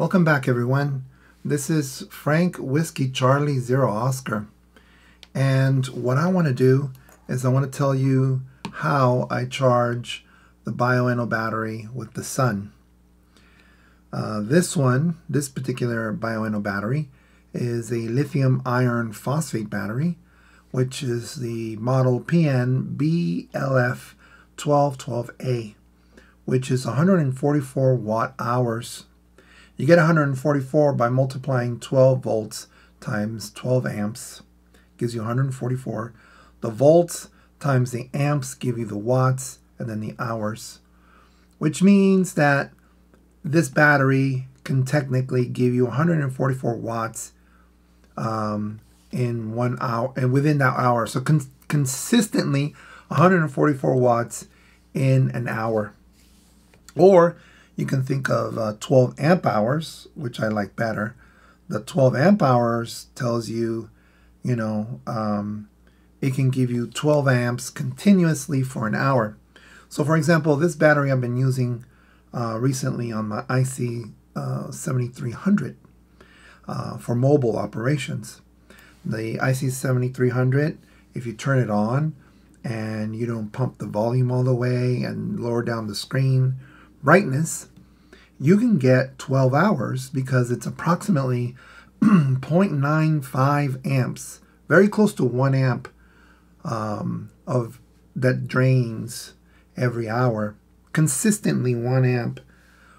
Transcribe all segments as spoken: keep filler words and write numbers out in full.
Welcome back, everyone. This is Frank Whiskey Charlie Zero Oscar. And what I want to do is I want to tell you how I charge the Bioenno battery with the sun. Uh, this one, this particular Bioenno battery, is a lithium iron phosphate battery, which is the model P N B L F twelve twelve A, which is one hundred forty-four watt hours. You get one hundred forty-four by multiplying twelve volts times twelve amps, gives you one hundred forty-four. The volts times the amps give you the watts and then the hours, which means that this battery can technically give you one hundred forty-four watts um, in one hour and within that hour. So con consistently one hundred forty-four watts in an hour. Or you can think of uh, twelve amp hours, which I like better. The twelve amp hours tells you, you know, um, it can give you twelve amps continuously for an hour. So for example, this battery I've been using uh, recently on my I C uh, seventy-three hundred uh, for mobile operations. The I C seventy-three hundred, if you turn it on and you don't pump the volume all the way and lower down the screen brightness, you can get twelve hours because it's approximately zero point nine five amps, very close to one amp um, of that drains every hour, consistently one amp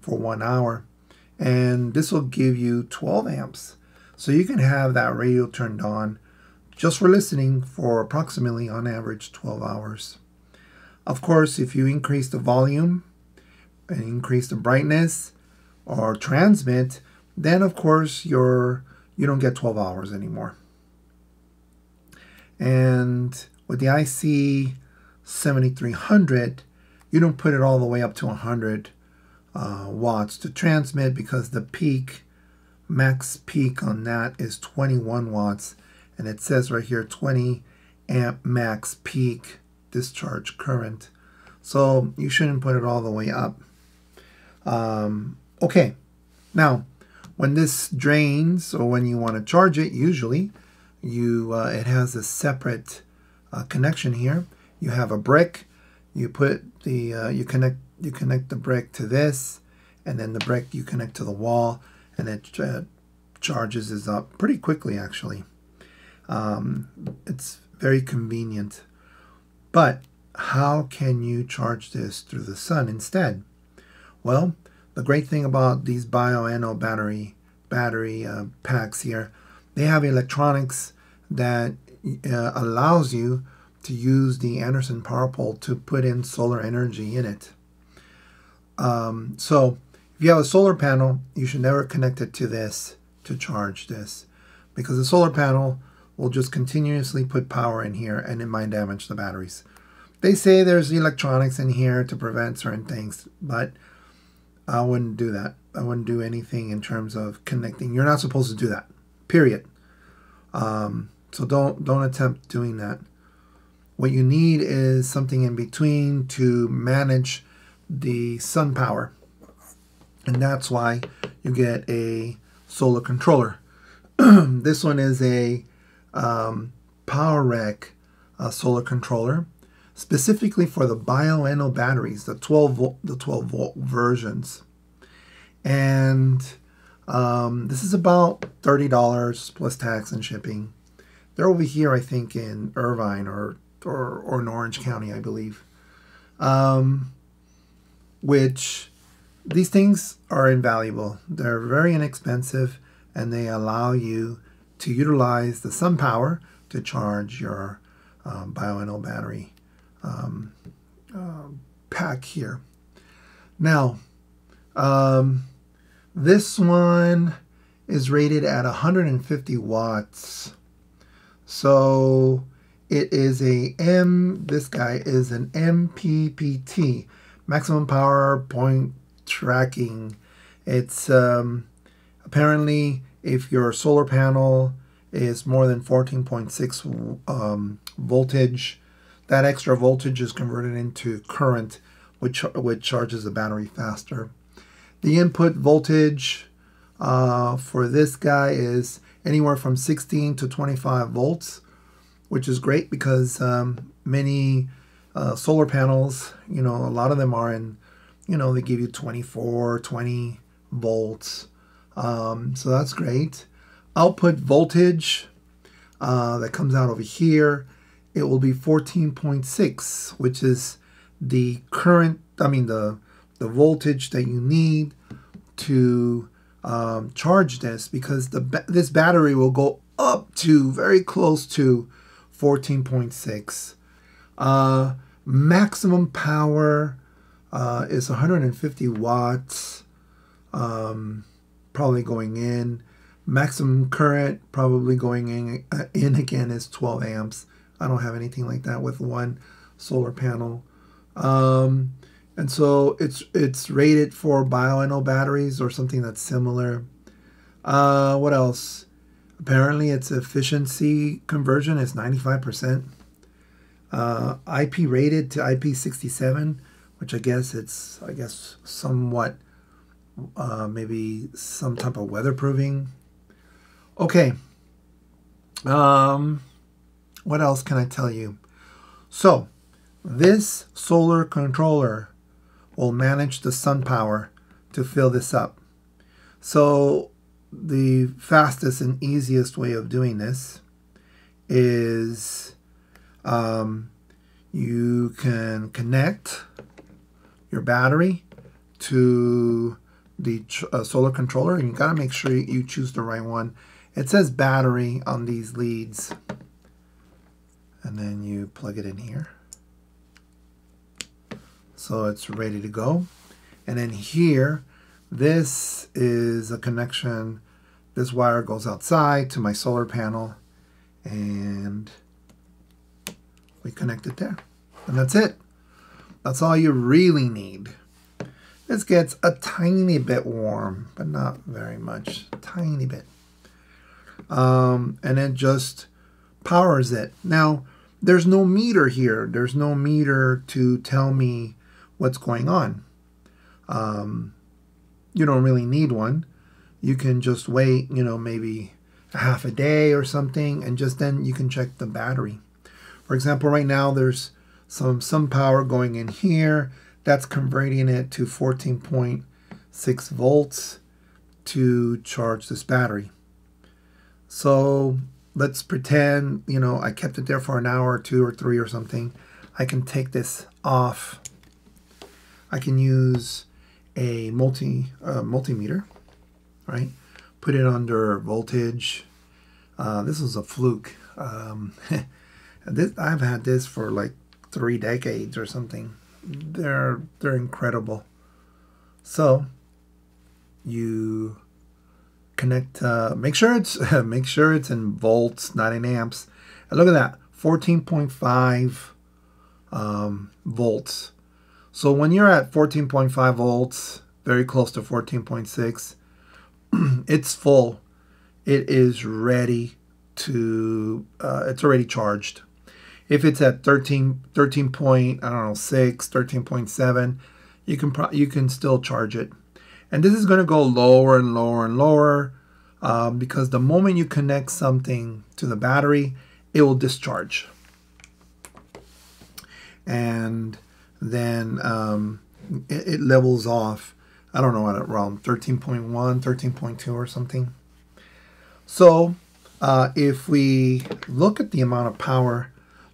for one hour. And this will give you twelve amps. So you can have that radio turned on just for listening for approximately on average twelve hours. Of course, if you increase the volume and increase the brightness or transmit, then of course you're you don't get twelve hours anymore. And with the I C seventy-three hundred, you don't put it all the way up to one hundred uh, watts to transmit, because the peak max peak on that is twenty-one watts, and it says right here twenty amp max peak discharge current, so you shouldn't put it all the way up. Um, okay, now when this drains, or when you want to charge it, usually you uh, it has a separate uh, connection here. You have a brick. You put the uh, you connect you connect the brick to this, and then the brick you connect to the wall, and it uh, charges this up pretty quickly. Actually, um, it's very convenient. But how can you charge this through the sun instead? Well, the great thing about these Bioenno battery battery uh, packs here, they have electronics that uh, allows you to use the Anderson PowerPole to put in solar energy in it. Um, so if you have a solar panel, you should never connect it to this to charge this, because the solar panel will just continuously put power in here and it might damage the batteries. They say there's electronics in here to prevent certain things, but I wouldn't do that. I wouldn't do anything in terms of connecting. You're not supposed to do that, period. Um, so don't, don't attempt doing that. What you need is something in between to manage the sun power. And that's why you get a solar controller. This one is a um, Powerwerx uh, solar controller, specifically for the Bioenno batteries, the twelve volt, the twelve volt versions. And um, this is about thirty dollars plus tax and shipping. They're over here, I think, in Irvine or or, or in Orange County, I believe. Um, which, these things are invaluable. They're very inexpensive, and they allow you to utilize the sun power to charge your um, Bioenno battery Um, uh, pack here. Now, um, this one is rated at one hundred fifty watts. So it is a M, this guy is an M P P T, maximum power point tracking. It's um, apparently if your solar panel is more than fourteen point six um, voltage, that extra voltage is converted into current, which, which charges the battery faster. The input voltage uh, for this guy is anywhere from sixteen to twenty-five volts, which is great because um, many uh, solar panels, you know, a lot of them are in, you know, they give you twenty-four, twenty volts. Um, so that's great. Output voltage uh, that comes out over here, it will be fourteen point six, which is the current, I mean the, the voltage that you need to um, charge this, because the this battery will go up to very close to fourteen point six. Uh, maximum power uh, is one hundred fifty watts, um, probably going in. Maximum current probably going in, uh, in again is twelve amps. I don't have anything like that with one solar panel. Um, and so it's it's rated for Bioenno batteries or something that's similar. Uh, what else? Apparently its efficiency conversion is ninety-five percent. Uh, I P rated to I P sixty-seven, which I guess it's, I guess somewhat, uh, maybe some type of weatherproofing. Okay. Um, what else can I tell you? So this solar controller will manage the sun power to fill this up. So the fastest and easiest way of doing this is um, you can connect your battery to the uh, solar controller, and you gotta make sure you choose the right one. It says battery on these leads, and then you plug it in here. So it's ready to go. And then here, this is a connection. This wire goes outside to my solar panel, and we connect it there. And that's it. That's all you really need. This gets a tiny bit warm, but not very much, tiny bit. Um, and it just powers it. Now, there's no meter here. There's no meter to tell me what's going on. Um, you don't really need one. You can just wait, you know, maybe a half a day or something, and just then you can check the battery. For example, right now there's some some power going in here that's converting it to fourteen point six volts to charge this battery. So let's pretend, you know, I kept it there for an hour or two or three or something. I can take this off. I can use a multi uh, multimeter, right? Put it under voltage. Uh, this was a Fluke. Um, this, I've had this for like three decades or something. They're they're incredible. So you connect. Uh, make sure it's make sure it's in volts, not in amps. And look at that, fourteen point five um, volts. So when you're at fourteen point five volts, very close to fourteen point six, it's full. It is ready to, uh, it's already charged. If it's at thirteen, thirteen point, I don't know, six, thirteen point seven, you can, pro you can still charge it. And this is gonna go lower and lower and lower uh, because the moment you connect something to the battery, it will discharge. And then um, it, it levels off, I don't know, at around thirteen point one, thirteen point two or something. So uh, if we look at the amount of power,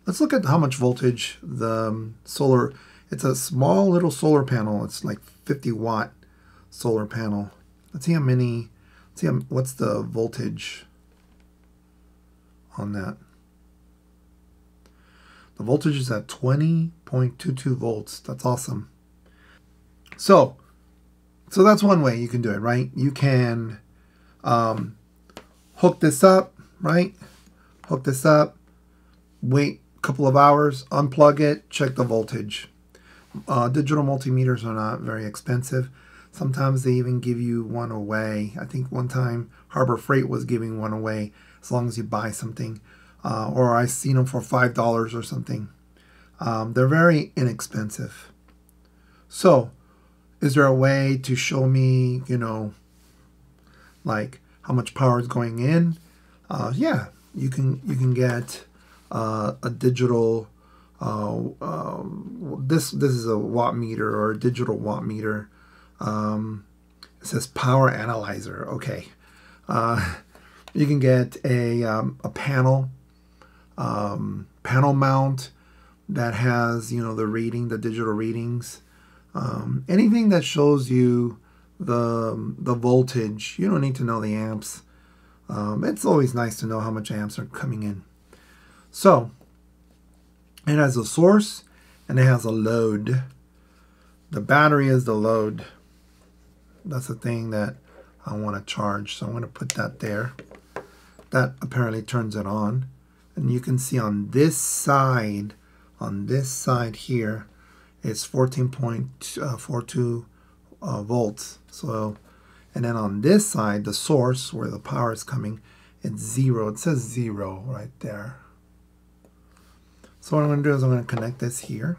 let's look at how much voltage the um, solar, it's a small little solar panel. It's like fifty watt solar panel. Let's see how many, let's see how, what's the voltage on that. The voltage is at twenty point two two volts. That's awesome. So, so that's one way you can do it, right? You can um, hook this up, right? Hook this up, wait a couple of hours, unplug it, check the voltage. Uh, digital multimeters are not very expensive. Sometimes they even give you one away. I think one time Harbor Freight was giving one away as long as you buy something. Uh, or I've seen them for five dollars or something. Um, they're very inexpensive. So, is there a way to show me, you know, like how much power is going in, uh, yeah, you can you can get uh, a digital uh, uh, this this is a watt meter or a digital watt meter. Um, it says power analyzer. Okay, uh, you can get a um, a panel um, panel mount that has, you know, the reading, the digital readings. Um, anything that shows you the the voltage, you don't need to know the amps. Um, it's always nice to know how much amps are coming in. So it has a source and it has a load. The battery is the load. That's the thing that I want to charge. So I'm going to put that there. That apparently turns it on. And you can see on this side, on this side here, it's fourteen point four two uh, volts. So, and then on this side, the source where the power is coming, it's zero. It says zero right there. So what I'm going to do is I'm going to connect this here.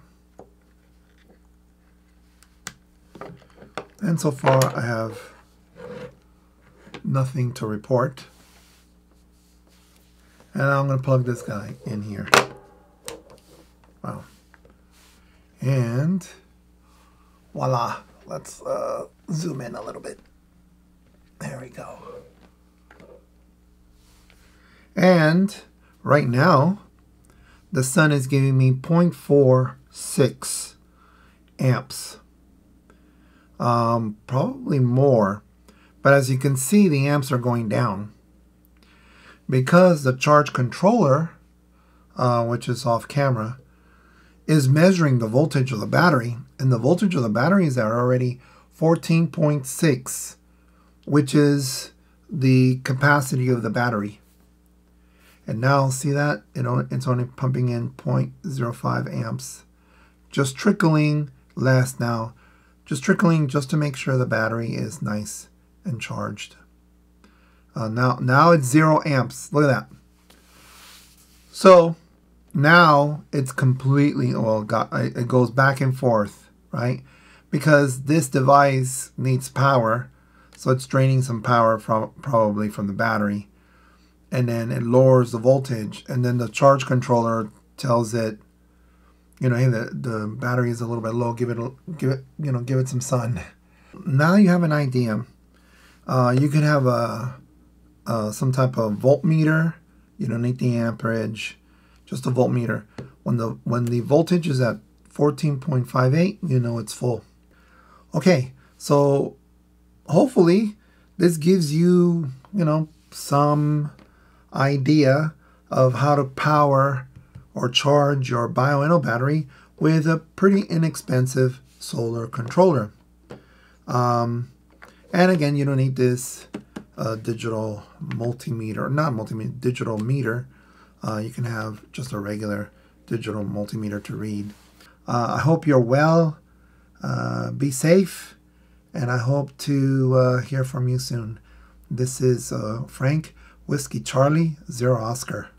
And so far I have nothing to report. And I'm going to plug this guy in here. Wow. And voila, let's uh, zoom in a little bit. There we go. And right now, the sun is giving me zero point four six amps. Um, probably more. But as you can see, the amps are going down. Because the charge controller, uh, which is off camera, is measuring the voltage of the battery, and the voltage of the batteries are already fourteen point six, which is the capacity of the battery. And now see that it only, it's only pumping in zero point zero five amps, just trickling last now, just trickling just to make sure the battery is nice and charged. Uh, now, now it's zero amps. Look at that. So now it's completely, well, got, it goes back and forth, right? Because this device needs power, so it's draining some power from, probably from the battery, and then it lowers the voltage, and then the charge controller tells it, you know, hey, the, the battery is a little bit low. Give it, give it, you know, give it some sun. Now you have an idea. Uh, you could have a uh, some type of voltmeter. You don't need the amperage. Just a voltmeter. When the when the voltage is at fourteen point five eight, you know it's full. Okay, so hopefully this gives you, you know, some idea of how to power or charge your Bioenno battery with a pretty inexpensive solar controller. Um, and again, you don't need this uh, digital multimeter, not multimeter, digital meter. Uh, you can have just a regular digital multimeter to read. Uh, I hope you're well, uh, be safe, and I hope to uh, hear from you soon. This is uh, Frank, Whiskey Charlie, Zero Oscar.